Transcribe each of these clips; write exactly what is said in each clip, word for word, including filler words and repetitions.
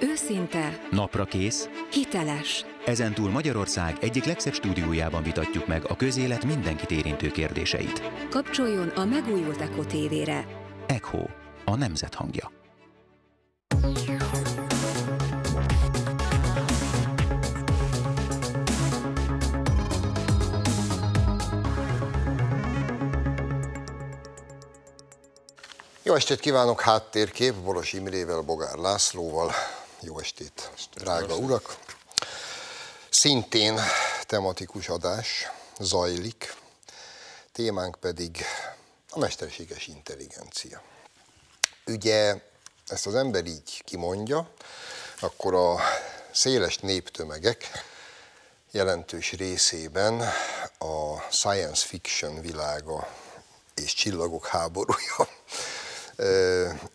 Őszinte. Naprakész. Hiteles. Ezentúl Magyarország egyik legszebb stúdiójában vitatjuk meg a közélet mindenkit érintő kérdéseit. Kapcsoljon a megújult Echo té vére. Echo, a nemzet hangja. Jó estét kívánok, Háttérkép, Boros Imrével, Bogár Lászlóval. Jó estét, drága urak! Szintén tematikus adás zajlik, témánk pedig a mesterséges intelligencia. Ugye ezt az ember így kimondja, akkor a széles néptömegek jelentős részében a science fiction világa és csillagok háborúja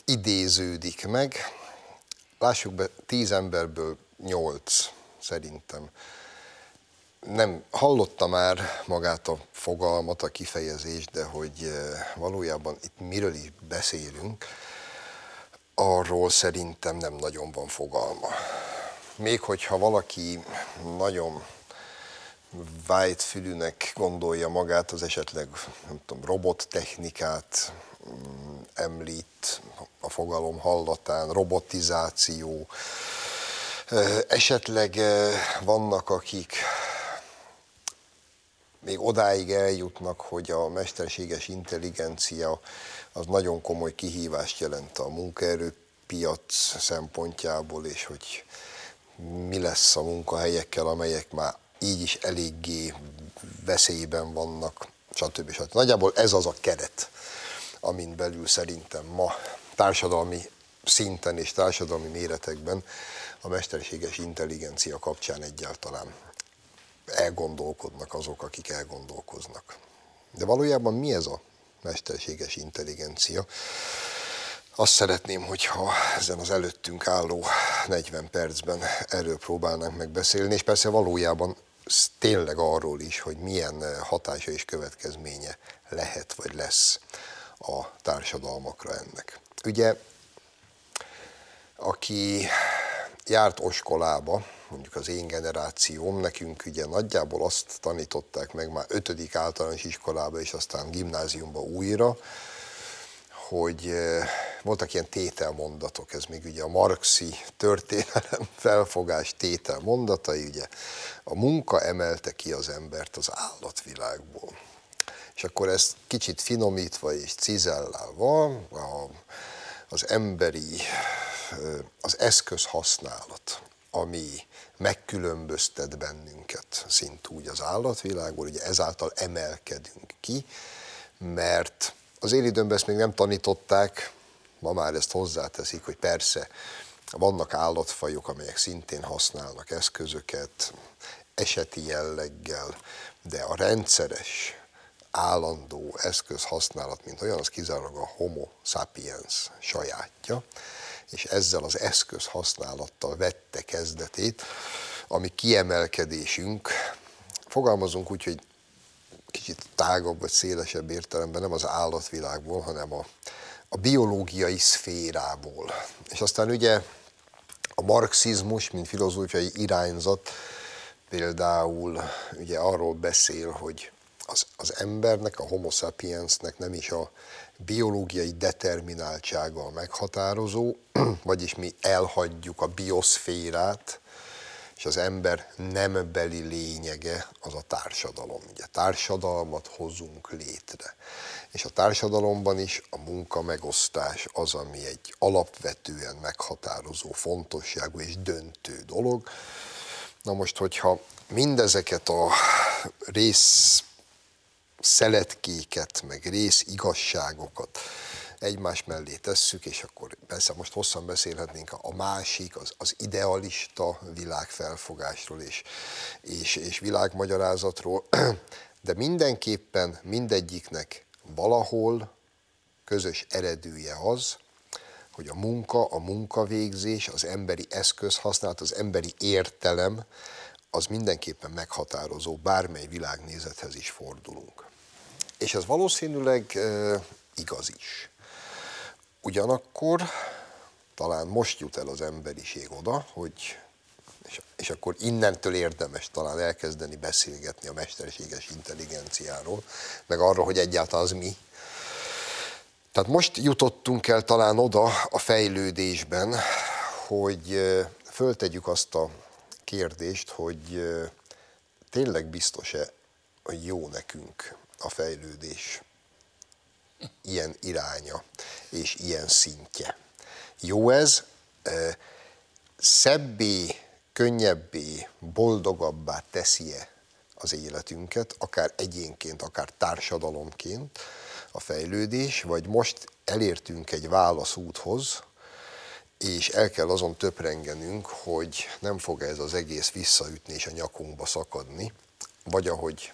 idéződik meg. Lássuk be, tíz emberből nyolc szerintem nem hallotta már magát a fogalmat, a kifejezést, de hogy valójában itt miről is beszélünk, arról szerintem nem nagyon van fogalma. Még hogyha valaki nagyon vájtfülűnek gondolja magát, az esetleg, nem tudom, robottechnikát említ a fogalom hallatán, robotizáció. Esetleg vannak, akik még odáig eljutnak, hogy a mesterséges intelligencia az nagyon komoly kihívást jelent a munkaerőpiac szempontjából, és hogy mi lesz a munkahelyekkel, amelyek már így is eléggé veszélyben vannak, stb. stb. Nagyjából ez az a keret, amin belül szerintem ma társadalmi szinten és társadalmi méretekben a mesterséges intelligencia kapcsán egyáltalán elgondolkodnak azok, akik elgondolkoznak. De valójában mi ez a mesterséges intelligencia? Azt szeretném, hogyha ezen az előttünk álló negyven percben erről próbálnánk megbeszélni, és persze valójában tényleg arról is, hogy milyen hatása és következménye lehet vagy lesz a társadalmakra ennek. Ugye, aki járt oskolába, mondjuk az én generációm, nekünk ugye nagyjából azt tanították meg már ötödik általános iskolába, és aztán gimnáziumba újra, hogy voltak ilyen tételmondatok, ez még ugye a marxi történelem felfogás tételmondatai, ugye a munka emelte ki az embert az állatvilágból. És akkor ezt kicsit finomítva és cizellálva a, az emberi, az eszközhasználat, ami megkülönböztet bennünket szintúgy az állatvilágból, ugye ezáltal emelkedünk ki, mert az én időmben ezt még nem tanították, ma már ezt hozzáteszik, hogy persze vannak állatfajok, amelyek szintén használnak eszközöket, eseti jelleggel, de a rendszeres, állandó eszközhasználat, mint olyan, az kizárólag a homo sapiens sajátja, és ezzel az eszközhasználattal vette kezdetét, ami kiemelkedésünk, fogalmazunk úgy, hogy kicsit tágabb vagy szélesebb értelemben nem az állatvilágból, hanem a, a biológiai szférából. És aztán ugye a marxizmus, mint filozófiai irányzat például ugye arról beszél, hogy az, az embernek, a homo sapiensnek nem is a biológiai determináltsága a meghatározó, vagyis mi elhagyjuk a bioszférát, és az ember nembeli lényege az a társadalom. Ugye társadalmat hozunk létre. És a társadalomban is a munka megosztás az, ami egy alapvetően meghatározó, fontosságú és döntő dolog. Na most, hogyha mindezeket a rész szeletkéket, meg részigazságokat egymás mellé tesszük, és akkor persze most hosszan beszélhetnénk a másik, az, az idealista világfelfogásról és, és, és világmagyarázatról, de mindenképpen mindegyiknek valahol közös eredője az, hogy a munka, a munkavégzés, az emberi eszközhasználat, az emberi értelem, az mindenképpen meghatározó, bármely világnézethez is fordulunk. És ez valószínűleg e, igaz is. Ugyanakkor talán most jut el az emberiség oda, hogy, és, és akkor innentől érdemes talán elkezdeni beszélgetni a mesterséges intelligenciáról, meg arról, hogy egyáltalán az mi. Tehát most jutottunk el talán oda a fejlődésben, hogy föltegyük azt a kérdést, hogy tényleg biztos-e, hogy jó nekünk a fejlődés ilyen iránya és ilyen szintje. Jó ez, szebbé, könnyebbé, boldogabbá teszi-e az életünket, akár egyénként, akár társadalomként a fejlődés, vagy most elértünk egy válaszúthoz, és el kell azon töprengenünk, hogy nem fog ez az egész visszaütni és a nyakunkba szakadni, vagy ahogy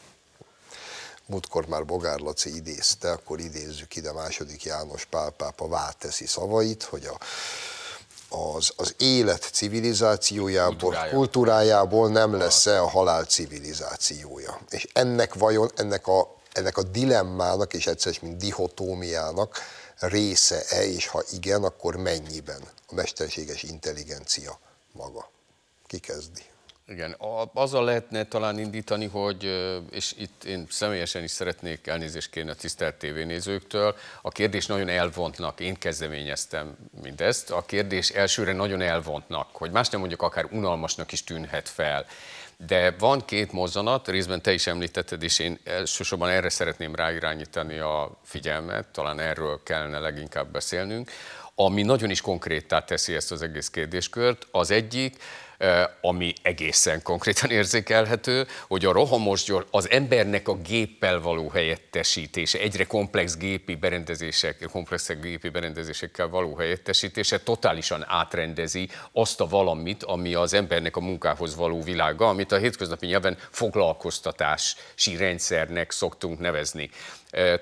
múltkor már Bogár Laci idézte, akkor idézzük ide második János Pál pápa váteszi szavait, hogy a, az, az élet civilizációjából, kultúrájából, kultúrájából nem lesz-e a halál civilizációja. És ennek vajon, ennek a, ennek a dilemmának, és egyszerűen mint dihotómiának része-e, és ha igen, akkor mennyiben a mesterséges intelligencia maga? Ki kezdi? Igen, azzal lehetne talán indítani, hogy, és itt én személyesen is szeretnék elnézést kérni a tisztelt tévénézőktől, a kérdés nagyon elvontnak, én kezdeményeztem mindezt, a kérdés elsőre nagyon elvontnak, hogy más nem mondjuk, akár unalmasnak is tűnhet fel. De van két mozzanat, részben te is említetted, és én elsősorban erre szeretném ráirányítani a figyelmet, talán erről kellene leginkább beszélnünk, ami nagyon is konkréttá teszi ezt az egész kérdéskört. Az egyik, ami egészen konkrétan érzékelhető, hogy a rohamos gyors, az embernek a géppel való helyettesítése, egyre komplex gépi berendezések, komplexek gépi berendezésekkel való helyettesítése totálisan átrendezi azt a valamit, ami az embernek a munkához való világa, amit a hétköznapi nyelven foglalkoztatási rendszernek szoktunk nevezni.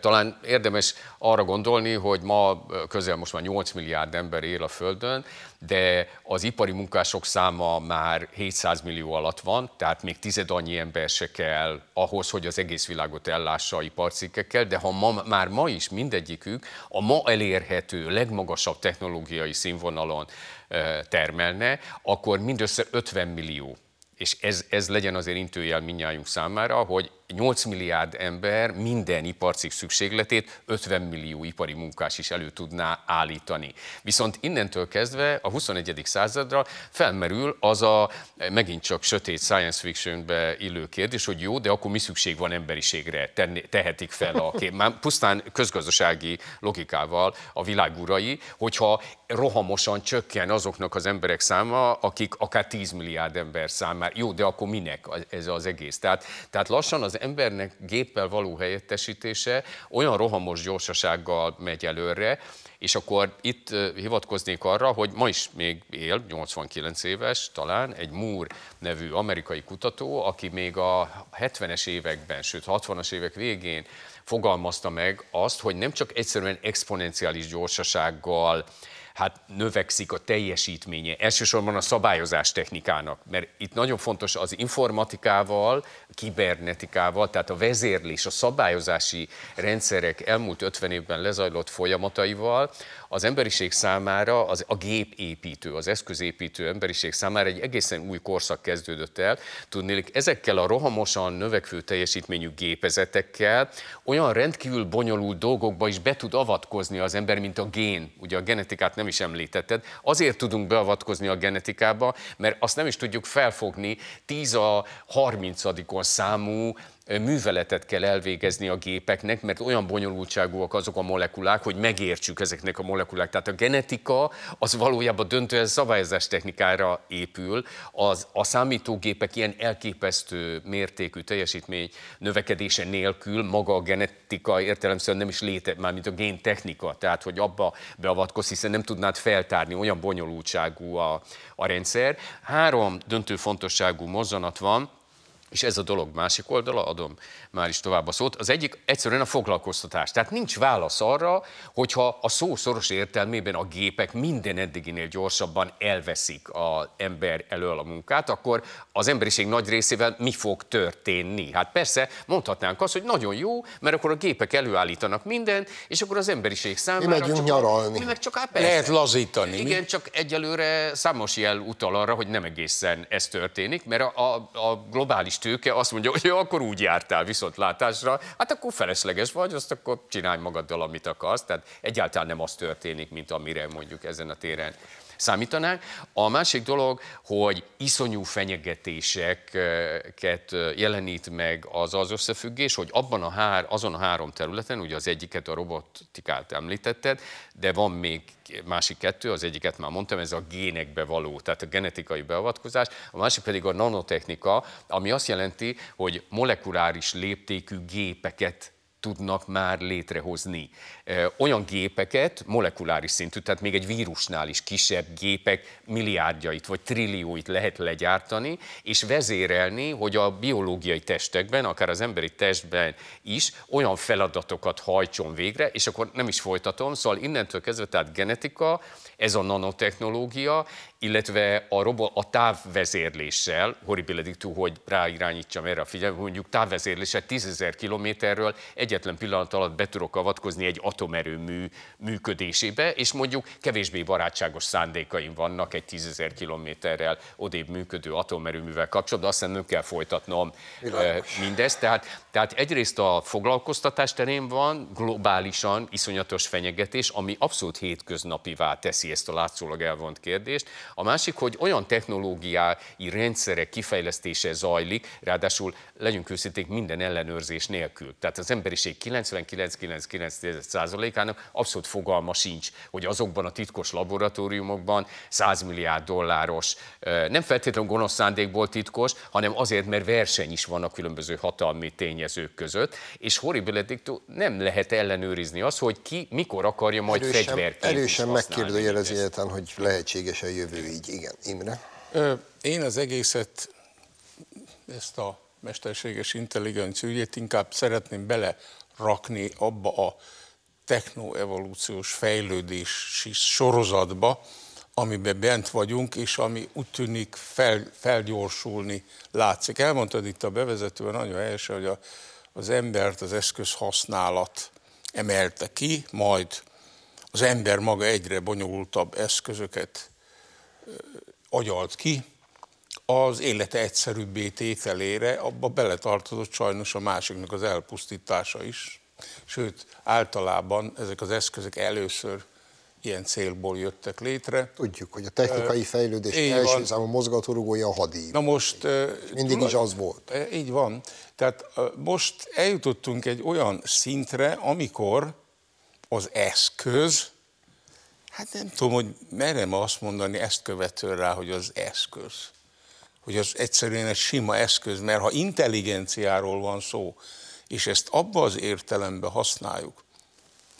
Talán érdemes arra gondolni, hogy ma közel most már nyolc milliárd ember él a Földön, de az ipari munkások száma már hétszáz millió alatt van, tehát még tized annyi ember se kell ahhoz, hogy az egész világot ellássa iparcikkekkel, de ha ma, már ma is mindegyikük a ma elérhető legmagasabb technológiai színvonalon termelne, akkor mindössze ötven millió. És ez, ez legyen azért intőjel mindnyájunk számára, hogy nyolc milliárd ember minden iparcikk szükségletét ötven millió ipari munkás is elő tudná állítani. Viszont innentől kezdve a huszonegyedik századra felmerül az a megint csak sötét science fictionbe illő kérdés, hogy jó, de akkor mi szükség van emberiségre, tehetik fel a kép. Már pusztán közgazdasági logikával a világ urai, hogyha rohamosan csökken azoknak az emberek száma, akik akár tíz milliárd ember számára. Jó, de akkor minek ez az egész? Tehát, tehát lassan az embernek géppel való helyettesítése olyan rohamos gyorsasággal megy előre, és akkor itt hivatkoznék arra, hogy ma is még él, nyolcvankilenc éves talán, egy Moore nevű amerikai kutató, aki még a hetvenes években, sőt hatvanas évek végén fogalmazta meg azt, hogy nem csak egyszerűen exponenciális gyorsasággal hát növekszik a teljesítménye, elsősorban a szabályozás technikának, mert itt nagyon fontos az informatikával, kibernetikával, tehát a vezérlés, a szabályozási rendszerek elmúlt ötven évben lezajlott folyamataival, az emberiség számára, az, a gépépítő, az eszközépítő emberiség számára egy egészen új korszak kezdődött el. Tudnélik, ezekkel a rohamosan növekvő teljesítményű gépezetekkel olyan rendkívül bonyolult dolgokba is be tud avatkozni az ember, mint a gén. Ugye a genetikát nem is említetted. Azért tudunk beavatkozni a genetikába, mert azt nem is tudjuk felfogni, tíz a harmincadikon számú műveletet kell elvégezni a gépeknek, mert olyan bonyolultságúak azok a molekulák, hogy megértsük ezeknek a molekulák. Tehát a genetika az valójában döntően szabályozás technikára épül. Az, a számítógépek ilyen elképesztő mértékű teljesítmény növekedése nélkül maga a genetika értelemszerűen nem is létezik, már mint a géntechnika, tehát hogy abba beavatkozz, hiszen nem tudnád feltárni, olyan bonyolultságú a, a rendszer. Három döntő fontosságú mozzanat van, és ez a dolog másik oldala, adom már is tovább a szót, az egyik egyszerűen a foglalkoztatás. Tehát nincs válasz arra, hogyha a szó szoros értelmében a gépek minden eddiginél gyorsabban elveszik az ember elől a munkát, akkor az emberiség nagy részével mi fog történni? Hát persze mondhatnánk azt, hogy nagyon jó, mert akkor a gépek előállítanak mindent, és akkor az emberiség számára... Mi megyünk csak nyaralni. Mi meg csak á, lehet lazítani. Igen, mi? Csak egyelőre számos jel utal arra, hogy nem egészen ez történik, mert a, a, a globális tőke azt mondja, hogy akkor úgy jártál viszontlátásra, hát akkor felesleges vagy, azt akkor csinálj magaddal, amit akarsz. Tehát egyáltalán nem az történik, mint amire mondjuk ezen a téren számítanánk. A másik dolog, hogy iszonyú fenyegetéseket jelenít meg az az összefüggés, hogy abban a hár, azon a három területen, ugye az egyiket, a robotikát említetted, de van még másik kettő, az egyiket már mondtam, ez a génekbe való, tehát a genetikai beavatkozás, a másik pedig a nanotechnika, ami azt jelenti, hogy molekuláris léptékű gépeket tudnak már létrehozni. Olyan gépeket, molekuláris szintű, tehát még egy vírusnál is kisebb gépek milliárdjait vagy trillióit lehet legyártani, és vezérelni, hogy a biológiai testekben, akár az emberi testben is olyan feladatokat hajtson végre, és akkor nem is folytatom, szóval innentől kezdve, tehát genetika, ez a nanotechnológia, illetve a, robot, a távvezérléssel, horribiledictú, hogy ráirányítsam erre a figyelmet, mondjuk távvezérléssel tízezer kilométerről egyetlen pillanat alatt be tudok avatkozni egy atomerőmű működésébe, és mondjuk kevésbé barátságos szándékaim vannak egy tízezer kilométerrel odébb működő atomerőművel kapcsolatban, azt hiszem nem kell folytatnom Bilatos. mindezt. Tehát, tehát egyrészt a foglalkoztatás terén van globálisan iszonyatos fenyegetés, ami abszolút hétköznapivá teszi ezt a látszólag elvont kérdést. A másik, hogy olyan technológiai rendszerek kifejlesztése zajlik, ráadásul legyünk őszinték minden ellenőrzés nélkül. Tehát az emberiség kilencvenkilenc egész kilenc százalékának abszolút fogalma sincs, hogy azokban a titkos laboratóriumokban száz milliárd dolláros, nem feltétlenül gonosz szándékból titkos, hanem azért, mert verseny is van a különböző hatalmi tényezők között, és horribiledictú nem lehet ellenőrizni azt, hogy ki mikor akarja majd erősen, fegyverként erősen megkérdőjelezi egyetlen, hogy lehetséges a jövő. Így, igen. Imre? Én az egészet, ezt a mesterséges intelligencia ügyét inkább szeretném belerakni abba a technoevolúciós fejlődési sorozatba, amiben bent vagyunk, és ami úgy tűnik fel, felgyorsulni látszik. Elmondtad itt a bevezetőben nagyon helyesen, hogy a, az embert az eszközhasználat emelte ki, majd az ember maga egyre bonyolultabb eszközöket agyalt ki az élete egyszerűbbé tételére, abba beletartozott sajnos a másiknak az elpusztítása is. Sőt, általában ezek az eszközök először ilyen célból jöttek létre. Tudjuk, hogy a technikai fejlődés így első számú mozgatórugója a hadíj. Na most... Mindig is az volt. Így van. Tehát most eljutottunk egy olyan szintre, amikor az eszköz, hát nem tudom, hogy merem azt mondani ezt követően rá, hogy az eszköz. Hogy az egyszerűen egy sima eszköz, mert ha intelligenciáról van szó, és ezt abba az értelemben használjuk,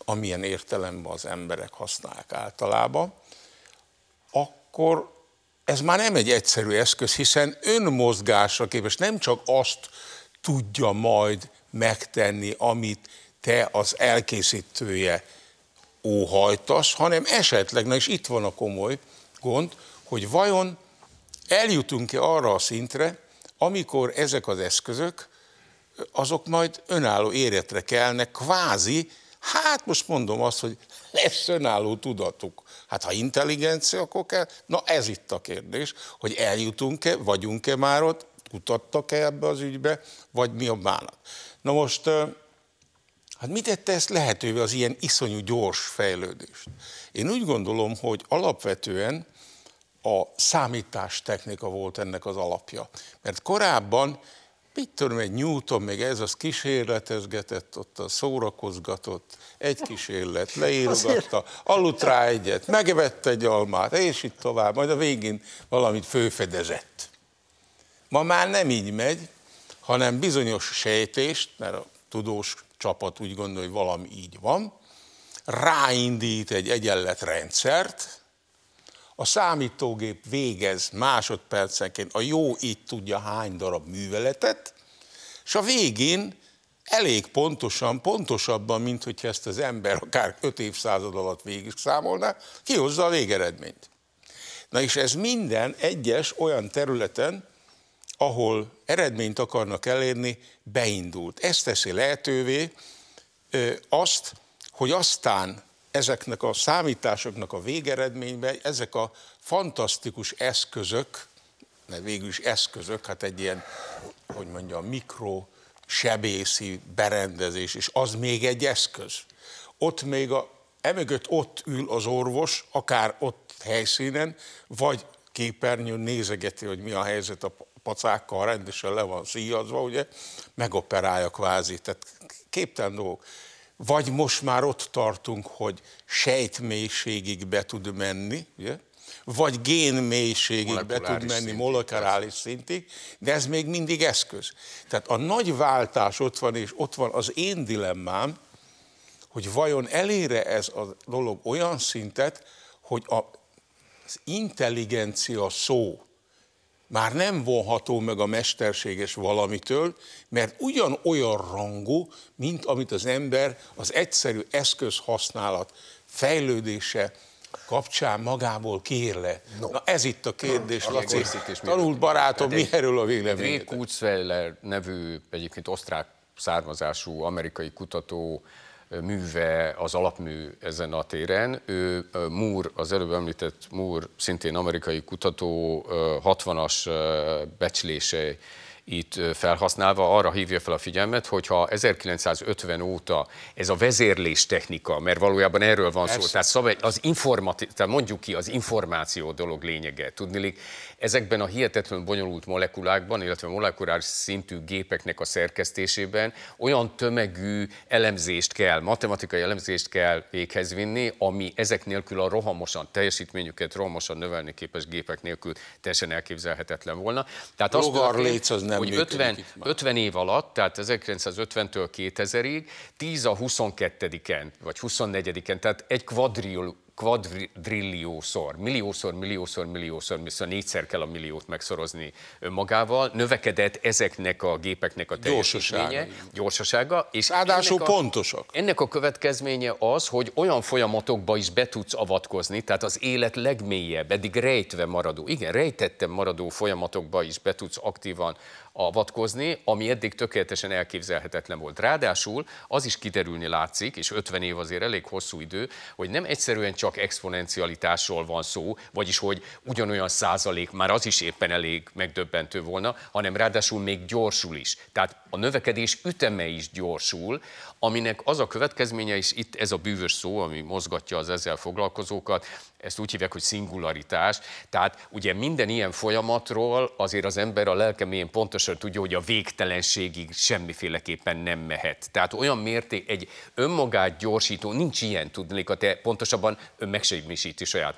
amilyen értelemben az emberek használják általában, akkor ez már nem egy egyszerű eszköz, hiszen önmozgásra képes, nem csak azt tudja majd megtenni, amit te az elkészítője óhajtasz, hanem esetleg, na és itt van a komoly gond, hogy vajon eljutunk-e arra a szintre, amikor ezek az eszközök, azok majd önálló életre kelnek, kvázi, hát most mondom azt, hogy lesz önálló tudatuk. Hát ha intelligencia, akkor kell, na ez itt a kérdés, hogy eljutunk-e, vagyunk-e már ott, kutattak-e ebbe az ügybe, vagy mi a bánat. Na most... Hát mit tette ezt lehetővé az ilyen iszonyú gyors fejlődést? Én úgy gondolom, hogy alapvetően a számítástechnika volt ennek az alapja. Mert korábban, mit tudom, egy Newton, még ez az kísérletezgetett, ott a szórakozgatott, egy kísérlet, leírogatta, aludt rá egyet, megevette egy almát, és itt tovább, majd a végén valamit fölfedezett. Ma már nem így megy, hanem bizonyos sejtést, mert a tudós csapat úgy gondolja, hogy valami így van, ráindít egy egyenletrendszert, a a számítógép végez másodpercenként, a jó így tudja hány darab műveletet, és a végén elég pontosan, pontosabban, mint hogyha ezt az ember akár öt évszázad alatt végig számolná, kihozza a végeredményt. Na és ez minden egyes olyan területen, ahol eredményt akarnak elérni, beindult. Ez teszi lehetővé azt, hogy aztán ezeknek a számításoknak a végeredményben ezek a fantasztikus eszközök, mert végül is eszközök, hát egy ilyen, hogy mondja, mikrosebészi berendezés, és az még egy eszköz. Ott még a, emögött ott ül az orvos, akár ott helyszínen, vagy képernyőn nézegeti, hogy mi a helyzet a pacákkal, rendesen le van szíjazva, ugye, megoperálja kvázi, tehát képtelen dolgok. Vagy most már ott tartunk, hogy sejtmélységig be tud menni, ugye? Vagy génmélységig be tud menni, molekuláris szintig, de ez még mindig eszköz. Tehát a nagy váltás ott van, és ott van az én dilemmám, hogy vajon elére ez a dolog olyan szintet, hogy az intelligencia szó már nem vonható meg a mesterséges valamitől, mert ugyanolyan rangú, mint amit az ember az egyszerű eszközhasználat fejlődése kapcsán magából kiír le. No. Na ez itt a kérdés, no. Laci. Tanult barátom, mi erről a véleményed? Kurzweil nevű, egyébként osztrák származású amerikai kutató műve az alapmű ezen a téren. Ő Moore, az előbb említett Moore, szintén amerikai kutató, hatvanas becslése itt felhasználva arra hívja fel a figyelmet, hogyha ezerkilencszázötven óta ez a vezérlés technika, mert valójában erről van szó, tehát, szabad, az tehát mondjuk ki az információ dolog lényege, tudniillik, ezekben a hihetetlen bonyolult molekulákban, illetve molekuláris szintű gépeknek a szerkesztésében olyan tömegű elemzést kell, matematikai elemzést kell véghez vinni, ami ezek nélkül a rohamosan, teljesítményüket rohamosan növelni képes gépek nélkül teljesen elképzelhetetlen volna. Tehát azt az hogy ötven, ötven év alatt, tehát ezerkilencszázötventől kétezerig, tíz a huszonkettediken, vagy huszonnegyediken, tehát egy kvadrill, kvadrilliószor, milliószor, milliószor, milliószor, viszont négyszer kell a milliót megszorozni önmagával, növekedett ezeknek a gépeknek a teljesítménye, gyorsasága, és ráadásul pontosak. Ennek a következménye az, hogy olyan folyamatokba is be tudsz avatkozni, tehát az élet legmélyebb, eddig rejtve maradó, igen, rejtetten maradó folyamatokba is be tudsz aktívan avatkozni, ami eddig tökéletesen elképzelhetetlen volt. Ráadásul az is kiderülni látszik, és ötven év azért elég hosszú idő, hogy nem egyszerűen csak exponencialitásról van szó, vagyis hogy ugyanolyan százalék, már az is éppen elég megdöbbentő volna, hanem ráadásul még gyorsul is. Tehát a növekedés üteme is gyorsul, aminek az a következménye is, itt ez a bűvös szó, ami mozgatja az ezzel foglalkozókat, ezt úgy hívják, hogy szingularitás. Tehát ugye minden ilyen folyamatról azért az ember a lelke mélyén pontosan tudja, hogy a végtelenségig semmiféleképpen nem mehet. Tehát olyan mérték, egy önmagát gyorsító, nincs ilyen, tudnék a te pontosabban önmegsemmisíti saját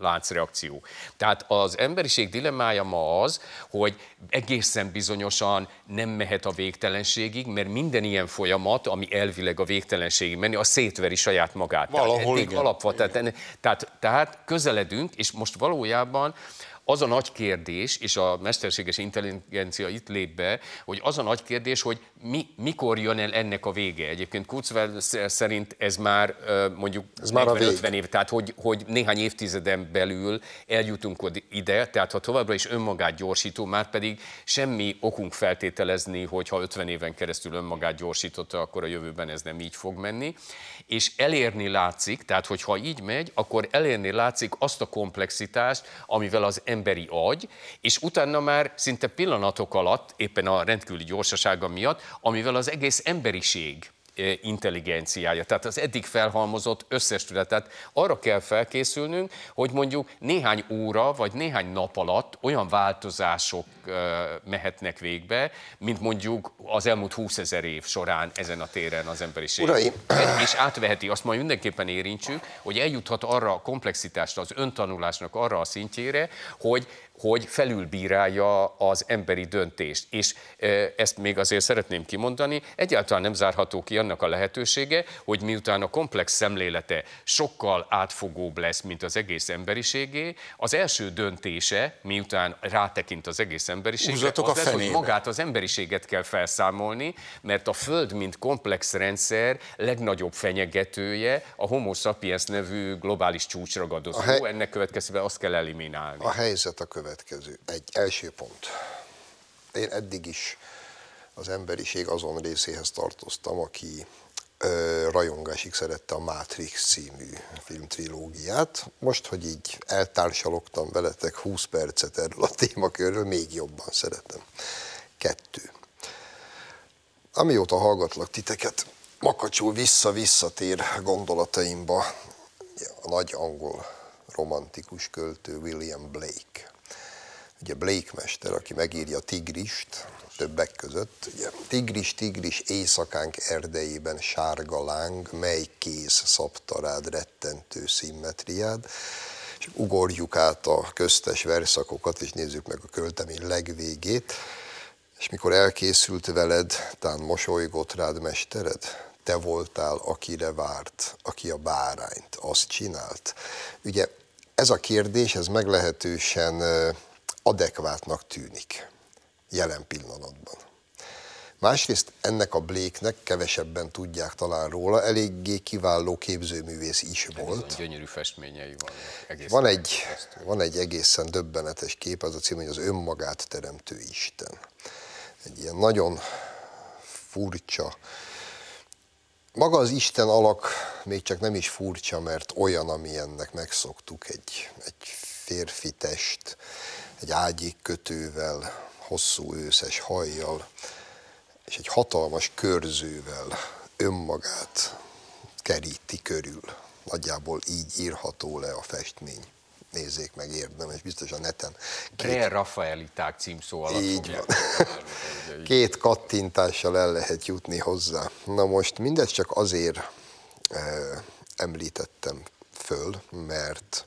láncreakció. Tehát az emberiség dilemmája ma az, hogy egészen bizonyosan nem mehet a végtelenségig, mert minden ilyen folyamat, ami elvileg a végtelenségig menni, a szétveri saját magát. Valahol igen. Alapva, tehát, tehát, tehát közeledünk, és most valójában az a nagy kérdés, és a mesterséges intelligencia itt lép be, hogy az a nagy kérdés, hogy mi, mikor jön el ennek a vége. Egyébként Kurzweil szerint ez már mondjuk negyven ötven év, tehát hogy, hogy néhány évtizeden belül eljutunk ide, tehát ha továbbra is önmagát gyorsító, már pedig semmi okunk feltételezni, hogy ha ötven éven keresztül önmagát gyorsította, akkor a jövőben ez nem így fog menni. És elérni látszik, tehát hogyha így megy, akkor elérni látszik azt a komplexitást, amivel az emberi agy, és utána már szinte pillanatok alatt, éppen a rendkívüli gyorsasága miatt, amivel az egész emberiség intelligenciája, tehát az eddig felhalmozott összes tudat. Tehát arra kell felkészülnünk, hogy mondjuk néhány óra vagy néhány nap alatt olyan változások mehetnek végbe, mint mondjuk az elmúlt húszezer év során ezen a téren az emberiség. Uraim. És átveheti, azt majd mindenképpen érintsük, hogy eljuthat arra a komplexitásra, az öntanulásnak arra a szintjére, hogy hogy felülbírálja az emberi döntést. És ezt még azért szeretném kimondani, egyáltalán nem zárható ki annak a lehetősége, hogy miután a komplex szemlélete sokkal átfogóbb lesz, mint az egész emberiségé, az első döntése, miután rátekint az egész emberiségre, az lesz, hogy magát az emberiséget kell felszámolni, mert a Föld, mint komplex rendszer legnagyobb fenyegetője a Homo sapiens nevű globális csúcsragadozó. Hely... Ennek következőben azt kell eliminálni. A helyzet a következő. Egy első pont. Én eddig is az emberiség azon részéhez tartoztam, aki ö, rajongásig szerette a Matrix című filmtrilógiát. Most, hogy így eltársalogtam veletek húsz percet erről a témakörről, még jobban szeretem. Kettő. Amióta hallgatlak titeket, makacsul vissza-visszatér gondolataimba a nagy angol romantikus költő William Blake. Ugye Blake mester, aki megírja Tigrist, többek között. Ugye, Tigris, Tigris, éjszakánk erdejében sárga láng, mely kéz szabta rád rettentő szimmetriád. És ugorjuk át a köztes verszakokat, és nézzük meg a költemény legvégét. És mikor elkészült veled, tán mosolygott rád mestered, te voltál, akire várt, aki a bárányt, azt csinált. Ugye ez a kérdés, ez meglehetősen adekvátnak tűnik jelen pillanatban. Másrészt ennek a Blake-nek, kevesebben tudják talán róla, eléggé kiváló képzőművész is volt. Gyönyörű festményei vannak. Van egy, van egy egészen döbbenetes kép, az a cím, hogy az önmagát teremtő Isten. Egy ilyen nagyon furcsa, maga az Isten alak még csak nem is furcsa, mert olyan, amilyennek megszoktuk, egy, egy férfi test, egy ágyékkötővel, hosszú őszes hajjal, és egy hatalmas körzővel önmagát keríti körül. Nagyjából így írható le a festmény. Nézzék meg, érdemes, biztos a neten. Két... Rafaeliták címszó alatt. Így van. Két kattintással el lehet jutni hozzá. Na most mindezt csak azért eh, említettem föl, mert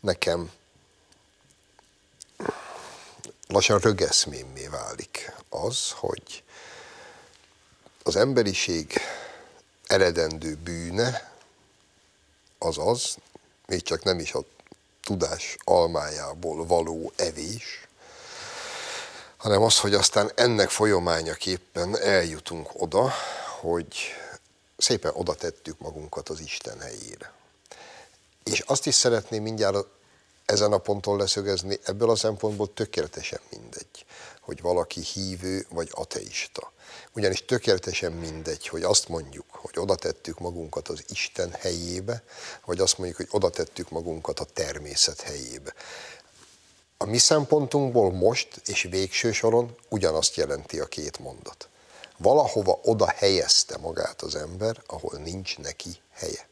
nekem lassan rögeszmémmé válik az, hogy az emberiség eredendő bűne az az, még csak nem is a tudás almájából való evés, hanem az, hogy aztán ennek folyamányaképpen eljutunk oda, hogy szépen oda tettük magunkat az Isten helyére. És azt is szeretném mindjárt ezen a ponton leszögezni, ebből a szempontból tökéletesen mindegy, hogy valaki hívő vagy ateista. Ugyanis tökéletesen mindegy, hogy azt mondjuk, hogy oda tettük magunkat az Isten helyébe, vagy azt mondjuk, hogy oda tettük magunkat a természet helyébe. A mi szempontunkból most és végső soron ugyanazt jelenti a két mondat. Valahova oda helyezte magát az ember, ahol nincs neki helye.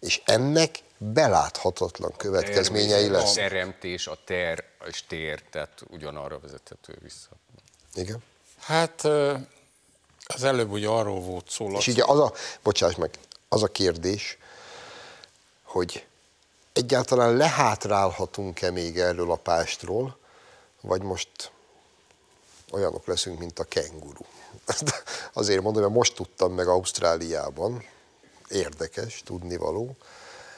És ennek beláthatatlan következményei lesz. A teremtés, a ter és tér, tehát ugyanarra vezethető vissza. Igen? Hát... Az előbb ugye arról volt szó. És ugye az a, bocsáss meg, az a kérdés, hogy egyáltalán lehátrálhatunk-e még erről a pástról, vagy most olyanok leszünk, mint a kenguru. Azért mondom, mert most tudtam meg Ausztráliában, érdekes, tudnivaló,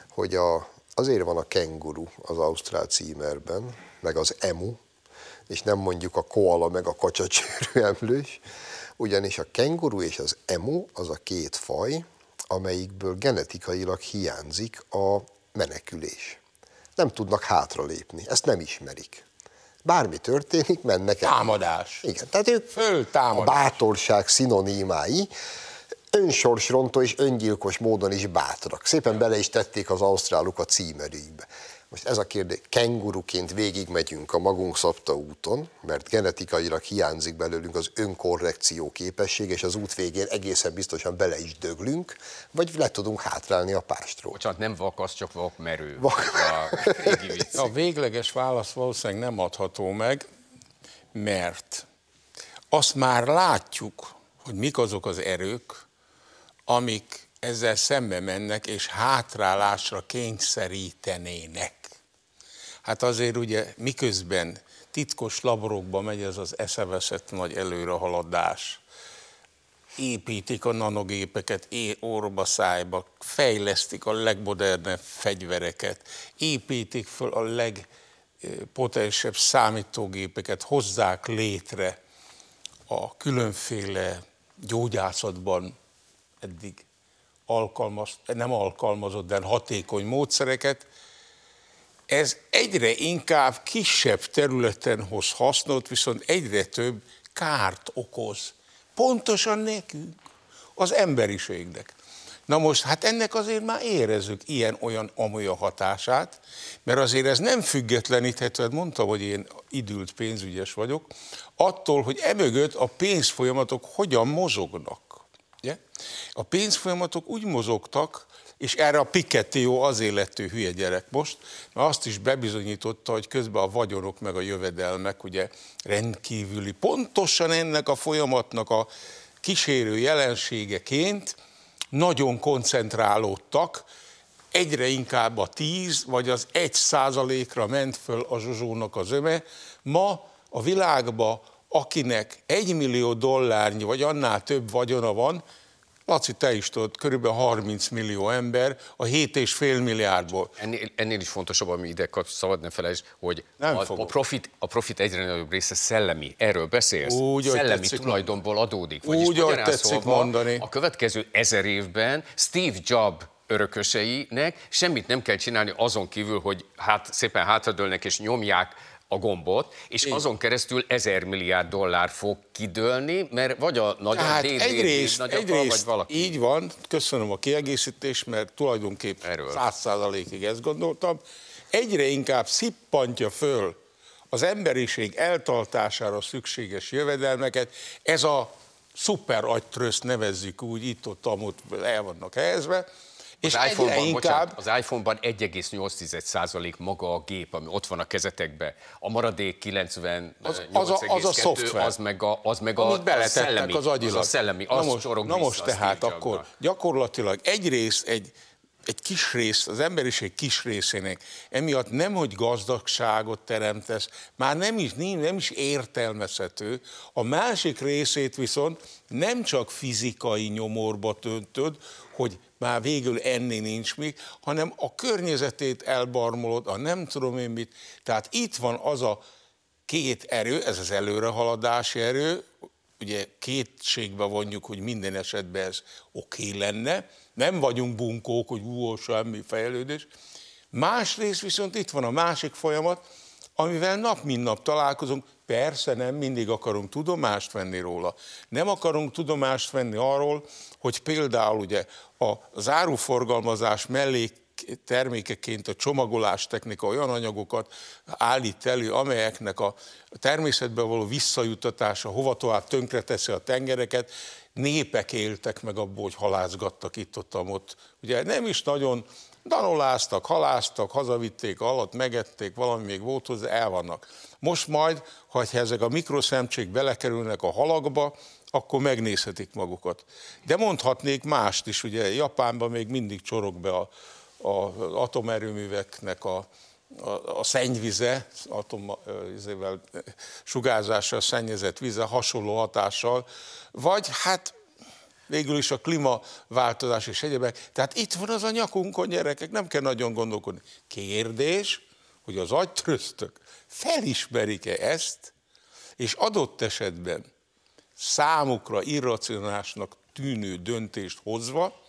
hogy a, azért van a kenguru az ausztrál címerben, meg az emu, és nem mondjuk a koala meg a kacsacsőrű emlős, ugyanis a kenguru és az emu az a két faj, amelyikből genetikailag hiányzik a menekülés. Nem tudnak hátralépni, ezt nem ismerik. Bármi történik, mennek el. Támadás. Igen, tehát ők a bátorság szinonimái, önsorsrontó és öngyilkos módon is bátrak. Szépen bele is tették az ausztrálok a címerükbe. Most ez a kérdés, kenguruként végigmegyünk a magunk szabta úton, mert genetikailag hiányzik belőlünk az önkorrekció képesség, és az út végén egészen biztosan bele is döglünk, vagy le tudunk hátrálni a pástról. Bocsánat, nem vakasz, csak vakmerő. Vak... A, a végleges válasz valószínűleg nem adható meg, mert azt már látjuk, hogy mik azok az erők, amik ezzel szembe mennek és hátrálásra kényszerítenének. Hát azért ugye miközben titkos laborokba megy ez az eszeveszett nagy előrehaladás, építik a nanogépeket, orba, szájba, fejlesztik a legmodernebb fegyvereket, építik föl a legpotensebb számítógépeket, hozzák létre a különféle gyógyászatban eddig alkalmaz, nem alkalmazott, de hatékony módszereket. Ez egyre inkább kisebb területen hoz hasznot, viszont egyre több kárt okoz. Pontosan nekünk, az emberiségnek. Na most, hát ennek azért már érezzük ilyen-olyan-amolyan hatását, mert azért ez nem függetleníthető, mondtam, hogy én idült pénzügyes vagyok, attól, hogy emögött a pénzfolyamatok hogyan mozognak. Ugye? A pénzfolyamatok úgy mozogtak, és erre a Piketty jó azért lettő hülye gyerek most, mert azt is bebizonyította, hogy közben a vagyonok meg a jövedelmek ugye rendkívüli, pontosan ennek a folyamatnak a kísérő jelenségeként nagyon koncentrálódtak, egyre inkább a tíz vagy az egy százalékra ment föl a zsuzsónak az öme. Ma a világban, akinek egy millió dollárnyi vagy annál több vagyona van, Laci, te is tudod, körülbelül harminc millió ember a hét és fél milliárdból. Ennél, ennél is fontosabb, ami ide kap, szabad ne felejtsd, hogy a, a, profit, a profit egyre nagyobb része szellemi. Erről beszélsz. Úgy, szellemi tetszik, tulajdonból adódik. Vagyis úgy, ahogy tetszik mondani. A következő ezer évben Steve Jobs örököseinek semmit nem kell csinálni azon kívül, hogy hát, szépen hátradőlnek és nyomják a gombot, és én. azon keresztül ezer milliárd dollár fog kidőlni, mert vagy a nagyon hát dédé, egyrészt, dédé, egyrészt vagy valaki. Így van, köszönöm a kiegészítést, mert tulajdonképpen száz százalékig ezt gondoltam. Egyre inkább szippantja föl az emberiség eltartására szükséges jövedelmeket. Ez a szuper agytröszt, nevezzük úgy, itt-ott, amott el vannak helyezve. Az iPhone-ban, inkább... bocsánat, az iPhone-ban egy egész nyolc százalék maga a gép, ami ott van a kezetekben. A maradék kilencvennyolc egész kettő százalék az, az, az, az a szoftver, az meg a, az meg a szellemi. Az, az a szellemi, az na most, csorog na most vissza, tehát akkor gyakorlatilag egy rész, egy, egy kis rész, az emberiség kis részének, emiatt nemhogy gazdagságot teremtesz, már nem is, nem is értelmezhető, a másik részét viszont nem csak fizikai nyomorba töntöd, hogy már végül enni nincs még, hanem a környezetét elbarmolod, a nem tudom én mit. Tehát itt van az a két erő, ez az előrehaladási erő, ugye kétségbe vonjuk, hogy minden esetben ez oké lenne, nem vagyunk bunkók, hogy hú, semmi fejlődés. Másrészt viszont itt van a másik folyamat, amivel nap mint nap találkozunk, persze nem mindig akarunk tudomást venni róla. Nem akarunk tudomást venni arról, hogy például ugye az áruforgalmazás melléktermékeként a csomagolás technika olyan anyagokat állít elő, amelyeknek a természetben való visszajuttatása hova tovább tönkreteszi a tengereket. Népek éltek meg abból, hogy halászgattak itt-ott-ott. Ugye nem is nagyon danoláztak, haláztak, hazavitték alatt, megették, valami még volt hozzá, el vannak. Most majd, ha ezek a mikroszemcsék belekerülnek a halakba, akkor megnézhetik magukat. De mondhatnék mást is, ugye Japánban még mindig csorog be a, a, az atomerőműveknek a, a, a szennyvize, atom, izével, sugárzással szennyezett vize hasonló hatással, vagy hát végül is a klímaváltozás és egyebek. Tehát itt van az a nyakunkon, gyerekek, nem kell nagyon gondolkodni. Kérdés, hogy az agytröztök felismerik-e ezt, és adott esetben számukra irracionálisnak tűnő döntést hozva,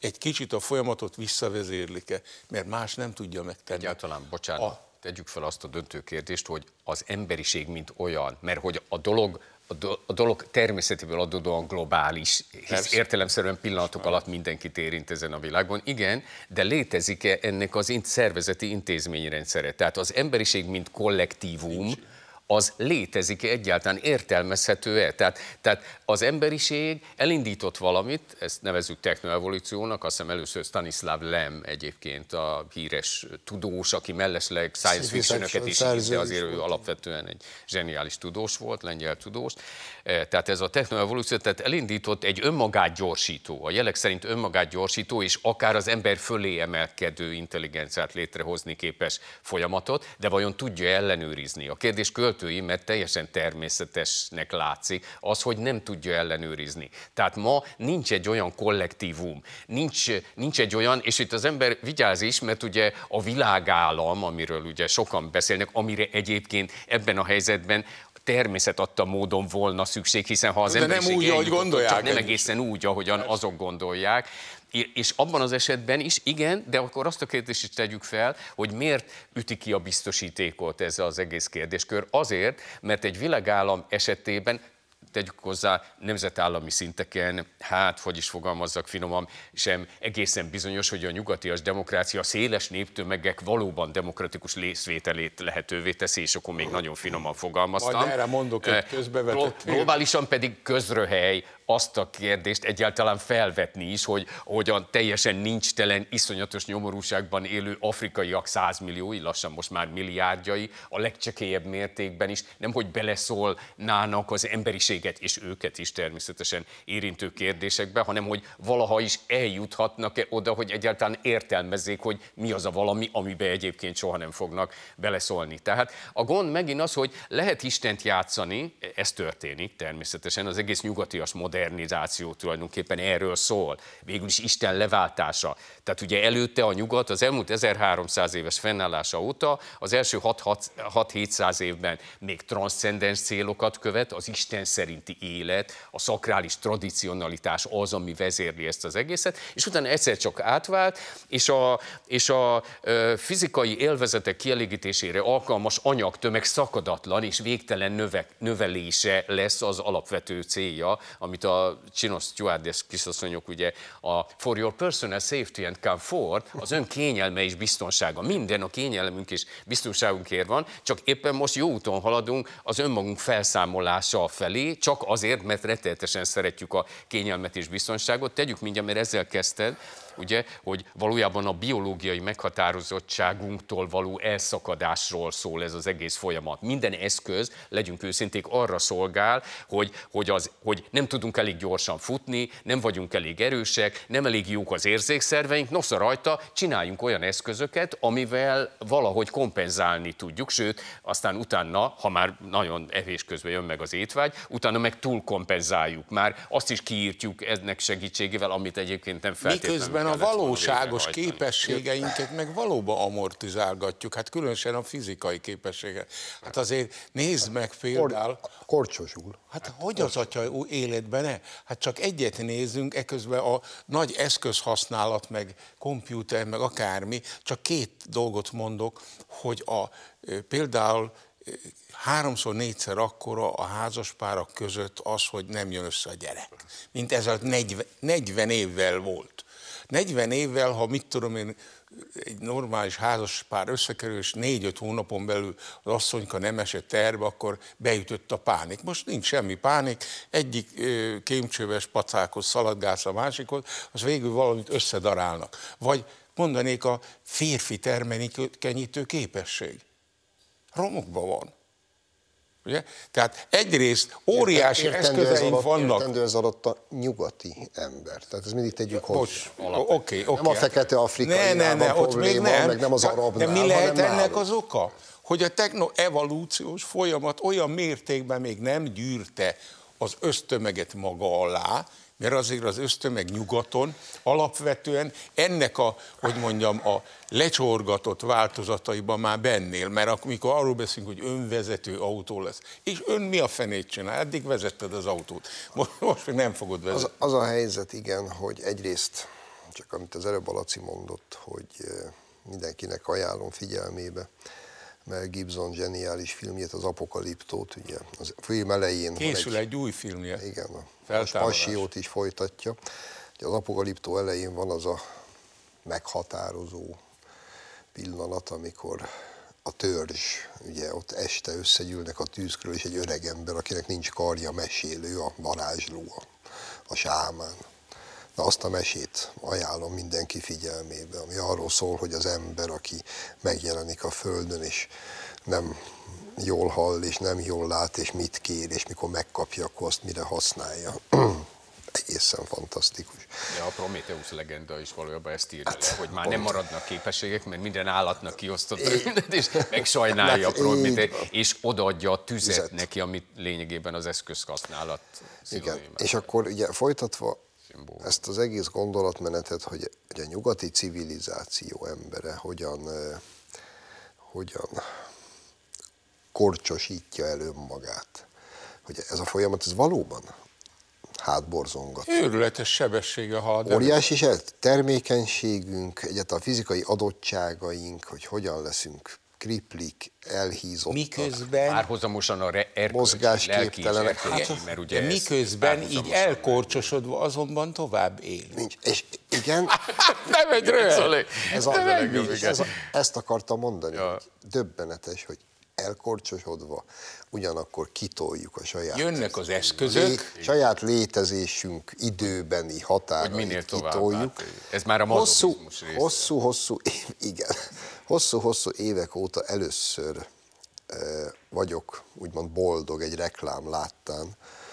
egy kicsit a folyamatot visszavezérlik-e, mert más nem tudja megtenni. Egyáltalán, bocsánat, a... tegyük fel azt a döntő kérdést, hogy az emberiség mint olyan, mert hogy a dolog, a, do, a dolog természetéből adódóan globális, hisz persze. Értelemszerűen pillanatok alatt mindenkit érint ezen a világon. Igen, de létezik-e ennek az szervezeti intézményrendszere? Tehát az emberiség mint kollektívum, az létezik-e egyáltalán, értelmezhető-e? Tehát, tehát az emberiség elindított valamit, ezt nevezzük technoevolúciónak, azt hiszem először Stanislav Lem egyébként a híres tudós, aki mellesleg science fiction-öket is írta, azért ő alapvetően egy zseniális tudós volt, lengyel tudós. Tehát ez a technoevolúció, tehát elindított egy önmagát gyorsító, a jelek szerint önmagát gyorsító, és akár az ember fölé emelkedő intelligenciát létrehozni képes folyamatot, de vajon tudja ellenőrizni? A kérdés költői, mert teljesen természetesnek látszik az, hogy nem tudja ellenőrizni. Tehát ma nincs egy olyan kollektívum, nincs, nincs egy olyan, és itt az ember vigyáz is, mert ugye a világállam, amiről ugye sokan beszélnek, amire egyébként ebben a helyzetben természet adta módon volna szükség, hiszen ha az emberiség nem úgy, ahogy gondolják, nem egészen úgy, ahogyan azok gondolják, és abban az esetben is, igen, de akkor azt a kérdést is tegyük fel, hogy miért üti ki a biztosítékot ez az egész kérdéskör. Azért, mert egy világállam esetében, tegyük hozzá, nemzetállami szinteken, hát, hogy is fogalmazzak finoman, sem egészen bizonyos, hogy a nyugatias demokrácia széles néptömegek valóban demokratikus részvételét lehetővé teszi, és akkor még nagyon finoman fogalmaztam. Majd erre mondok egy közbevetett. Globálisan pedig közröhely azt a kérdést egyáltalán felvetni is, hogy hogyan teljesen nincs telen, iszonyatos nyomorúságban élő afrikaiak százmilliói, lassan most már milliárdjai, a legcsekélyebb mértékben is nemhogy beleszólnának az emberiséget és őket is természetesen érintő kérdésekbe, hanem hogy valaha is eljuthatnak-e oda, hogy egyáltalán értelmezzék, hogy mi az a valami, amiben egyébként soha nem fognak beleszólni. Tehát a gond megint az, hogy lehet Istent játszani, ez történik természetesen, az egész nyugatias modell, modernizáció tulajdonképpen erről szól, végül is Isten leváltása. Tehát ugye előtte a nyugat az elmúlt ezerháromszáz éves fennállása óta az első hat-hétszáz évben még transzcendens célokat követ, az Isten szerinti élet, a szakrális tradicionalitás az, ami vezérli ezt az egészet, és utána egyszer csak átvált, és a, és a fizikai élvezetek kielégítésére alkalmas anyagtömeg szakadatlan és végtelen növe, növelése lesz az alapvető célja, amit a csinos stewardess kisasszonyok, ugye a for your personal safety and comfort, az ön kényelme és biztonsága. Minden a kényelmünk és biztonságunkért van, csak éppen most jó úton haladunk az önmagunk felszámolása felé, csak azért, mert rettenetesen szeretjük a kényelmet és biztonságot. Tegyük mindjárt, mert ezzel kezdted, ugye, hogy valójában a biológiai meghatározottságunktól való elszakadásról szól ez az egész folyamat. Minden eszköz, legyünk őszinték, arra szolgál, hogy, hogy, az, hogy nem tudunk elég gyorsan futni, nem vagyunk elég erősek, nem elég jók az érzékszerveink, nosza rajta, csináljunk olyan eszközöket, amivel valahogy kompenzálni tudjuk, sőt, aztán utána, ha már nagyon evés közben jön meg az étvágy, utána meg túl kompenzáljuk már, azt is kiírtjuk ennek segítségével, amit egyébként nem feltétlenül. Miközben a valóságos képességeinket meg valóban amortizálgatjuk, hát különösen a fizikai képességet. Hát azért nézd meg például... Korcsosul. Hát hogy az atya életben-e? Hát csak egyet nézzünk, eközben a nagy eszközhasználat, meg kompjúter, meg akármi, csak két dolgot mondok, hogy a például háromszor, négyszer akkora a házaspárak között az, hogy nem jön össze a gyerek, mint ez a negyven évvel volt. negyven évvel, ha mit tudom én, egy normális házaspár összekerül, és négy-öt hónapon belül az asszonyka nem esett terbe, akkor beütött a pánik. Most nincs semmi pánik, egyik kémcsöves pacákhoz szaladgálsz a másikhoz, az végül valamit összedarálnak. Vagy mondanék a férfi termelékenyítő képesség. Romokba van. Ugye? Tehát egyrészt óriási értendő eszközeink alatt, vannak. Értendő ez alatt a nyugati ember. Tehát ez mindig tegyük hozzá. Okay, okay. Nem a fekete afrikai ne, ne, ne, ott probléma, még nem. Meg nem az arabnál. De mi lehet ennek nálunk az oka? Hogy a technoevolúciós folyamat olyan mértékben még nem gyűrte az ösztömeget maga alá, mert azért az ösztömeg nyugaton alapvetően ennek a, hogy mondjam, a lecsorgatott változataiban már bennél, mert amikor arról beszélünk, hogy önvezető autó lesz, és ön mi a fenét csinál? Eddig vezetted az autót, most még nem fogod vezetni. Az, az a helyzet, igen, hogy egyrészt, csak amit az előbb a Laci mondott, hogy mindenkinek ajánlom figyelmébe, Mel Gibson zseniális filmjét, az Apokaliptót, ugye, az film elején... Készül egy, egy új filmje. Igen, a Pasiót is folytatja. Ugye az Apokaliptó elején van az a meghatározó pillanat, amikor a törzs, ugye ott este összegyűlnek a tűzkről, és egy öreg ember, akinek nincs karja, mesélő, a varázsló, a, a sámán. Na azt a mesét ajánlom mindenki figyelmébe, ami arról szól, hogy az ember, aki megjelenik a Földön, és nem jól hall, és nem jól lát, és mit kér, és mikor megkapja, akkor azt mire használja. Egészen fantasztikus. Ja, a Prometeusz legenda is valójában ezt írja hát, le, hogy már pont. Nem maradnak képességek, mert minden állatnak kiosztotta mindent, és megsajnálja a Prometeusz, és odaadja a tüzet, tüzet neki, amit lényegében az eszközhasználat. Igen, és akkor ugye folytatva szimbólum. Ezt az egész gondolatmenetet, hogy a nyugati civilizáció embere hogyan, hogyan korcsosítja el önmagát. Hogy ez a folyamat, ez valóban hátborzongat. Őrületes sebessége halad. Óriási is ez termékenységünk, egyet a fizikai adottságaink, hogy hogyan leszünk kriplik, elhízottak. Miközben párhuzamosan a mozgásképtelenek. Hát, mert ugye miközben így elkorcsosodva azonban tovább élünk. Nincs. És igen. Nem egy röhög. Ez az, ez a, ezt akartam mondani. Ja. Döbbenetes, hogy elkorcsosodva, ugyanakkor kitoljuk a saját... Jönnek az eszközök. Lé, saját létezésünk időbeni határait kitoljuk. Ez már a mazochizmus része. Hosszú, hosszú, igen. Hosszú-hosszú évek óta először eh, vagyok úgymond boldog egy reklám láttán.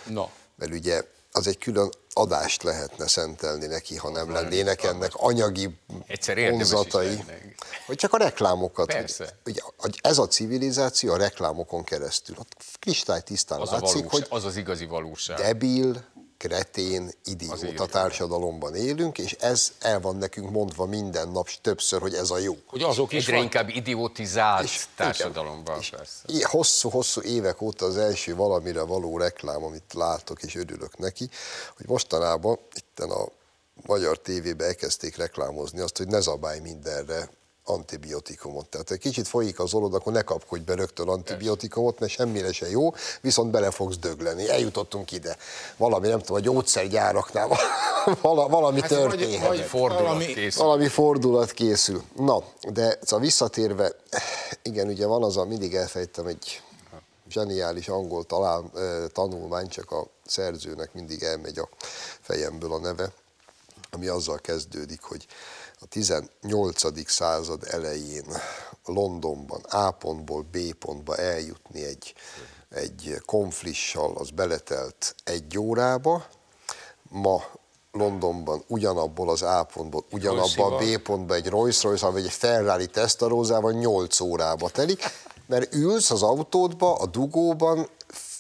Na. Mert ugye az egy külön adást lehetne szentelni neki, ha nem lennének ennek anyagi vonzatai. Hogy csak a reklámokat. Persze. Ugye, ez a civilizáció a reklámokon keresztül. Kristálytisztán látszik, valóság, hogy az az igazi valóság. Debil, kretén, idióta társadalomban élünk, és ez el van nekünk mondva minden nap többször, hogy ez a jó. Hogy azok egyre inkább idiotizált társadalomban. Hosszú-hosszú évek óta az első valamire való reklám, amit látok, és örülök neki, hogy mostanában itten a magyar tévébe elkezdték reklámozni azt, hogy ne zabálj mindenre antibiotikumot. Tehát egy kicsit folyik az orrod, akkor ne kapkodj be rögtön antibiotikumot, mert semmire se jó, viszont bele fogsz dögleni. Eljutottunk ide. Valami, nem tudom, a gyógyszergyáraknál valami hát, történik. Vagy, vagy fordulat valami, készül. valami fordulat készül. Na, de szóval visszatérve, igen, ugye van az, a mindig elfejtem egy zseniális angol talán, tanulmány, csak a szerzőnek mindig elmegy a fejemből a neve, ami azzal kezdődik, hogy a tizennyolcadik század elején Londonban A pontból B pontba eljutni egy, egy konflissal, az beletelt egy órába. Ma Londonban ugyanabból az A pontból, ugyanabban a B pontba egy Rolls-Royce-al, vagy egy Ferrari tesztarózával nyolc órába telik, mert ülsz az autódba, a dugóban,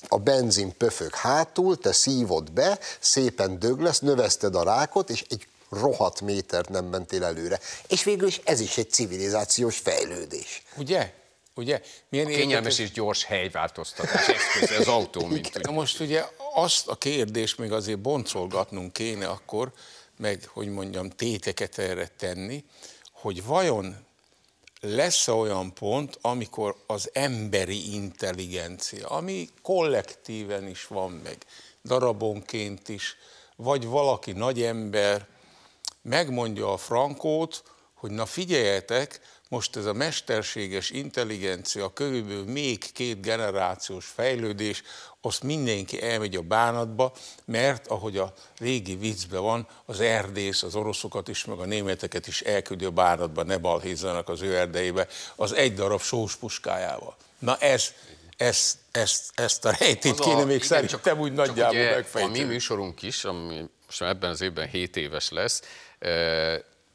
a benzin pöfög hátul, te szívod be, szépen döglesz, növeszted a rákot, és egy rohadt métert nem mentél előre. És végül is ez is egy civilizációs fejlődés. Ugye? Ugye? Milyen a kényelmes és gyors helyváltoztatás eszköz az autó, mint. Na most ugye azt a kérdést még azért boncolgatnunk kéne akkor, meg, hogy mondjam, téteket erre tenni, hogy vajon lesz -e olyan pont, amikor az emberi intelligencia, ami kollektíven is van meg, darabonként is, vagy valaki nagy ember, megmondja a frankót, hogy na figyeljetek, most ez a mesterséges intelligencia, körülbelül még két generációs fejlődés, azt mindenki elmegy a bánatba, mert ahogy a régi viccben van, az erdész az oroszokat is, meg a németeket is elküldi a bánatba, ne balhézzanak az ő erdeibe, az egy darab sós puskájával. Na ez... Ezt, ezt, ezt a rejtét kéne még szerintem úgy nagyjából megfejteni. A mi műsorunk is, ami most már ebben az évben hét éves lesz,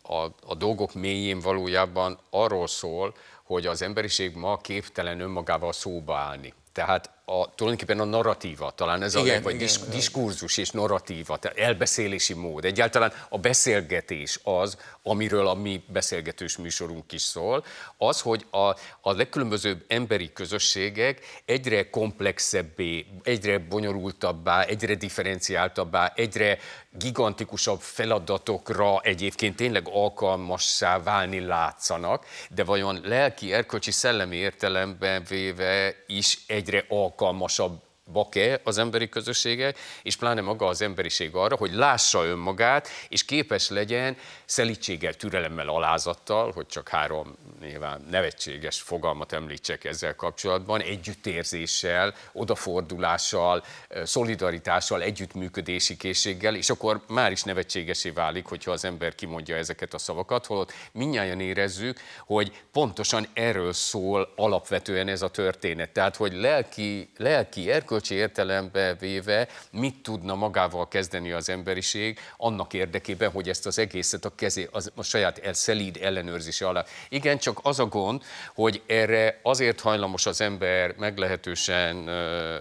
a, a dolgok mélyén valójában arról szól, hogy az emberiség ma képtelen önmagával szóba állni. Tehát a, tulajdonképpen a narratíva, talán ez igen, a leg, vagy igen, disk, diskurzus és narratíva, tehát elbeszélési mód. Egyáltalán a beszélgetés az, amiről a mi beszélgetős műsorunk is szól, az, hogy a, a legkülönbözőbb emberi közösségek egyre komplexebbé, egyre bonyolultabbá, egyre differenciáltabbá, egyre gigantikusabb feladatokra egyébként tényleg alkalmassá válni látszanak, de vajon lelki, erkölcsi, szellemi értelemben véve is egyre alkalmasabb vak-e az emberi közössége, és pláne maga az emberiség arra, hogy lássa önmagát, és képes legyen szelítséggel, türelemmel, alázattal, hogy csak három nyilván nevetséges fogalmat említsek ezzel kapcsolatban, együttérzéssel, odafordulással, szolidaritással, együttműködési készséggel, és akkor már is nevetségesé válik, hogyha az ember kimondja ezeket a szavakat, holott mindnyájan érezzük, hogy pontosan erről szól alapvetően ez a történet. Tehát, hogy lelki, lelki erkölcsi értelembe véve mit tudna magával kezdeni az emberiség annak érdekében, hogy ezt az egészet a kezé, az, a saját el, szelíd ellenőrzése alá. Igen, csak az a gond, hogy erre azért hajlamos az ember meglehetősen ö,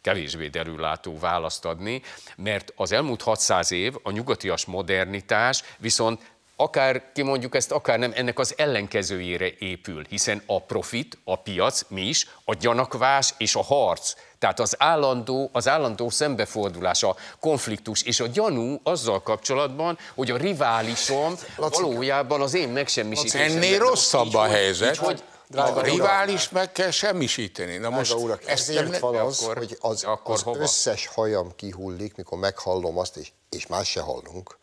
kevésbé derüllátó választ adni, mert az elmúlt hatszáz év, a nyugatias modernitás viszont akár kimondjuk ezt, akár nem, ennek az ellenkezőjére épül, hiszen a profit, a piac, mi is, a gyanakvás és a harc. Tehát az állandó, az állandó szembefordulás, a konfliktus és a gyanú azzal kapcsolatban, hogy a riválisom Laci, valójában az én megsemmisítésem. Ennél rosszabb így, a helyzet. Így, a rivális meg kell semmisíteni. Na most urak, ezért van az, akkor, hogy az, akkor az összes hajam kihullik, mikor meghallom azt, és, és más se hallunk.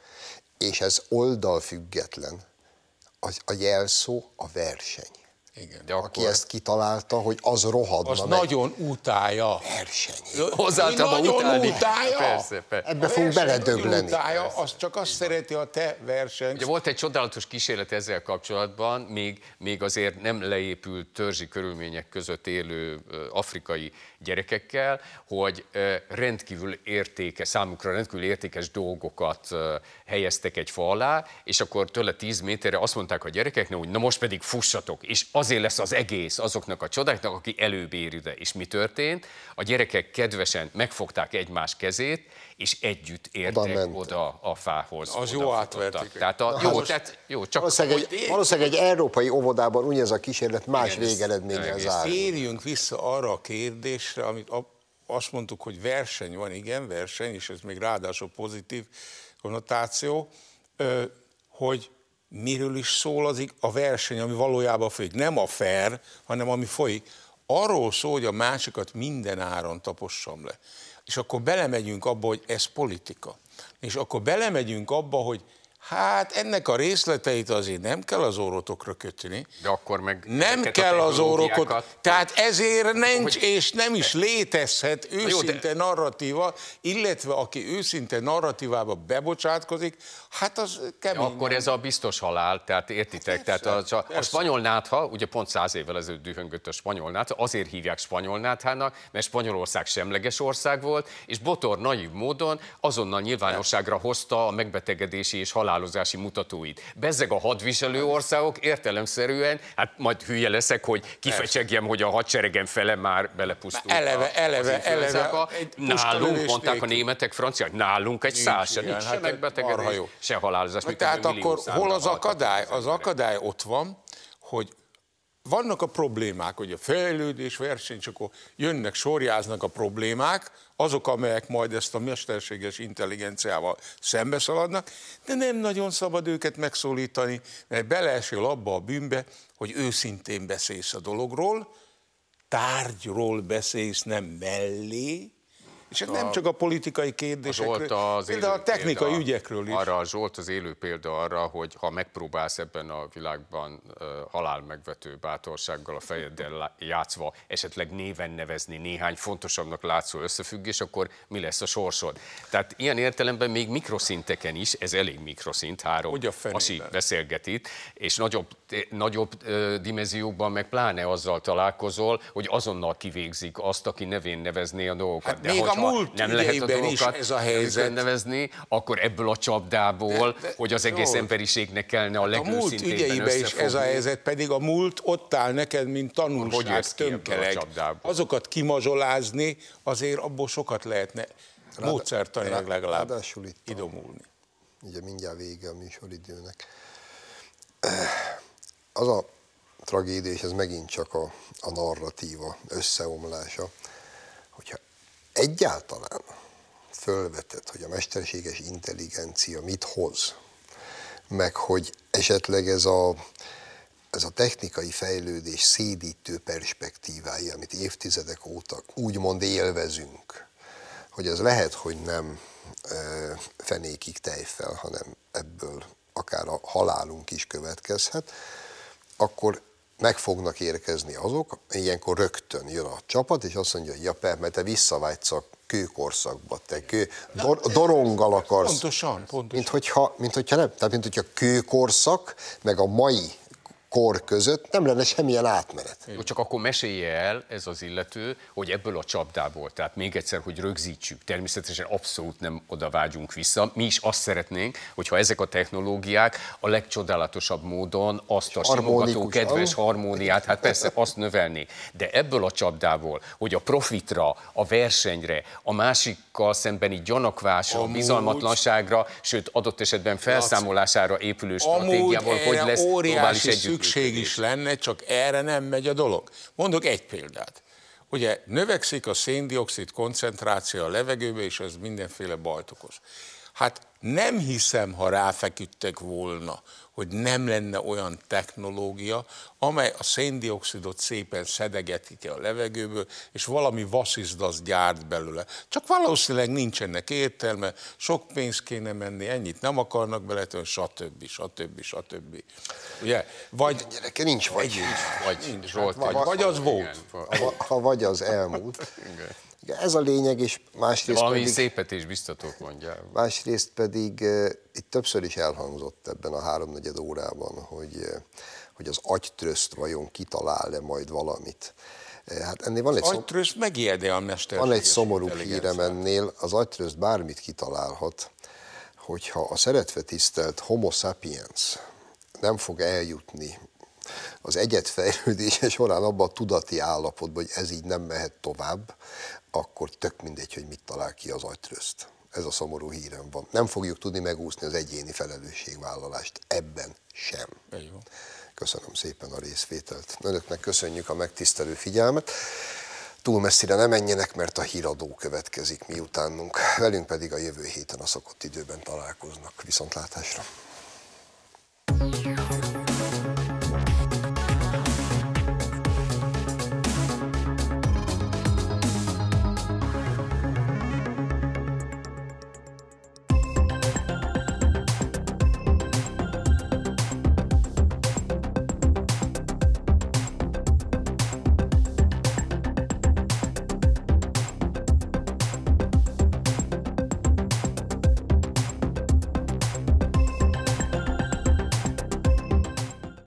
És ez oldalfüggetlen, az a jelszó a verseny. Igen, de aki ezt kitalálta, hogy az rohadna. Az meg. Nagyon utálja. Verseny. Hozzáadtam utálni. Utálja. Persze, persze. Ebbe fogunk beledöbleni. Utálja, az csak azt szereti a te verseny. Ugye volt egy csodálatos kísérlet ezzel kapcsolatban, még, még azért nem leépült törzsi körülmények között élő afrikai gyerekekkel, hogy rendkívül értékes, számukra rendkívül értékes dolgokat helyeztek egy fa alá, és akkor tőle tíz méterre azt mondták a gyerekeknek, hogy na most pedig fussatok, és azért lesz az egész azoknak a csodáknak, aki előbb ér ide. És mi történt? A gyerekek kedvesen megfogták egymás kezét, és együtt értek oda, oda a fához. Az jó átverték. Tehát a, jó, tehát, jó, csak... Valószínűleg egy, valószínűleg egy európai óvodában úgy ez a kísérlet más végeredménnyel zár. Térjünk vissza arra a kérdésre, amit azt mondtuk, hogy verseny van, igen, verseny, és ez még ráadásul pozitív konnotáció, hogy miről is szól az a verseny, ami valójában folyik. Nem a fair, hanem ami folyik. Arról szól, hogy a másikat minden áron tapossam le. És akkor belemegyünk abba, hogy ez politika. És akkor belemegyünk abba, hogy hát ennek a részleteit azért nem kell az orrotokra kötni. De akkor meg... Nem kell az orrokat. Tehát ezért nincs hogy... és nem is létezhet őszinte jó, de... narratíva, illetve aki őszinte narratívába bebocsátkozik, hát az kemény. Akkor ez a biztos halál, tehát értitek. Hát tehát persze, a, a, persze. A spanyol nátha, ugye pont száz évvel ezelőtt dühöngött a spanyol nátha, azért hívják spanyol náthának, mert Spanyolország semleges ország volt, és Botor naív módon azonnal nyilvánosságra hozta a megbetegedési és halál halálozási mutatóit. Bezzeg a hadviselő országok értelemszerűen, hát majd hülye leszek, hogy kifecsegjem, hogy a hadseregen fele már belepusztult. Eleve, eleve, eleve. Nálunk, mondták a németek, franciák, nálunk egy száz, nincs se megbetegedés, se halálozás. Tehát akkor hol az akadály? Az akadály ott van, hogy vannak a problémák, hogy a fejlődés, verseny, csak akkor jönnek, sorjáznak a problémák, azok, amelyek majd ezt a mesterséges intelligenciával szembeszaladnak, de nem nagyon szabad őket megszólítani, mert beleesél abba a bűnbe, hogy őszintén beszélsz a dologról, tárgyról beszélsz, nem mellé, és ez nem csak a politikai kérdésekről, de a technikai példa, ügyekről is. Arra, Zsolt az élő példa arra, hogy ha megpróbálsz ebben a világban uh, halálmegvető bátorsággal a fejeddel játszva esetleg néven nevezni néhány fontosabbnak látszó összefüggés, akkor mi lesz a sorsod? Tehát ilyen értelemben még mikroszinteken is, ez elég mikroszint, három asi beszélget itt, és nagyobb, nagyobb uh, dimenziókban meg pláne azzal találkozol, hogy azonnal kivégzik azt, aki nevén nevezné a dolgokat. Hát, de még a múlt nem lehet a dolgokat is ez a helyzet nevezni, akkor ebből a csapdából, de, de, hogy az egész jó. Emberiségnek kellene a legőszintén összefogni. A múlt ügyeiben is ez a helyzet, pedig a múlt ott áll neked, mint tanulság tömkeleg. Azokat kimazsolázni, azért abból sokat lehetne módszertanilag legalább idomulni. Ugye mindjárt vége a műsoridőnek. Az a tragédia, és ez megint csak a, a narratíva összeomlása, hogyha egyáltalán fölvetett, hogy a mesterséges intelligencia mit hoz, meg hogy esetleg ez a ez a technikai fejlődés szédítő perspektívái, amit évtizedek óta úgymond élvezünk, hogy ez lehet, hogy nem fenékig tejfel, hanem ebből akár a halálunk is következhet, akkor meg fognak érkezni azok, ilyenkor rögtön jön a csapat, és azt mondja, hogy ja, per, mert te visszavágysz a kőkorszakba, te kő, dor, doronggal akarsz. Pontosan, pontosan. Mint hogyha, mint hogyha nem, tehát mint hogyha kőkorszak, meg a mai kor között nem lenne semmilyen átmenet. Csak akkor mesélje el ez az illető, hogy ebből a csapdából, tehát még egyszer, hogy rögzítsük, természetesen abszolút nem oda vágyunk vissza, mi is azt szeretnénk, hogyha ezek a technológiák a legcsodálatosabb módon azt a simogató, kedves harmóniát, hát persze azt növelnék, de ebből a csapdából, hogy a profitra, a versenyre, a másikkal szembeni gyanakvásra, bizalmatlanságra, sőt adott esetben felszámolására épülő stratégiával, hogy lesz globális együtt. Szükség is lenne, csak erre nem megy a dolog. Mondok egy példát. Ugye növekszik a szén-dioxid koncentráció a levegőbe, és ez mindenféle bajt okoz. Hát nem hiszem, ha ráfeküdtek volna, hogy nem lenne olyan technológia, amely a szén-dioxidot szépen szedegeti ki a levegőből, és valami vasizdasz gyárt belőle. Csak valószínűleg nincsenek értelme, sok pénz kéne menni, ennyit nem akarnak beletölni, stb. stb. stb. Ugye? Vagy gyereke, nincs vagy. Nincs, vagy, nincs, volt, vagy, vagy az volt. Ha, ha vagy az elmúlt. Igen, ez a lényeg, és másrészt valami pedig... szépet és biztatók mondjál. Másrészt pedig e, itt többször is elhangzott ebben a háromnegyed órában, hogy, e, hogy az agytröszt vajon kitalál-e majd valamit. E, hát ennél van az egy agytröszt szom... megijed a mesterséges Van egy szomorú hírem ennél, az agytröszt bármit kitalálhat, hogyha a szeretve tisztelt homo sapiens nem fog eljutni az egyet fejlődése során abban a tudati állapotban, hogy ez így nem mehet tovább, akkor tök mindegy, hogy mit talál ki az agytröszt. Ez a szomorú hírem van. Nem fogjuk tudni megúszni az egyéni felelősségvállalást. Ebben sem. Köszönöm szépen a részvételt. Önöknek köszönjük a megtisztelő figyelmet. Túl messzire ne menjenek, mert a híradó következik miutánunk. Velünk pedig a jövő héten a szokott időben találkoznak. Viszontlátásra!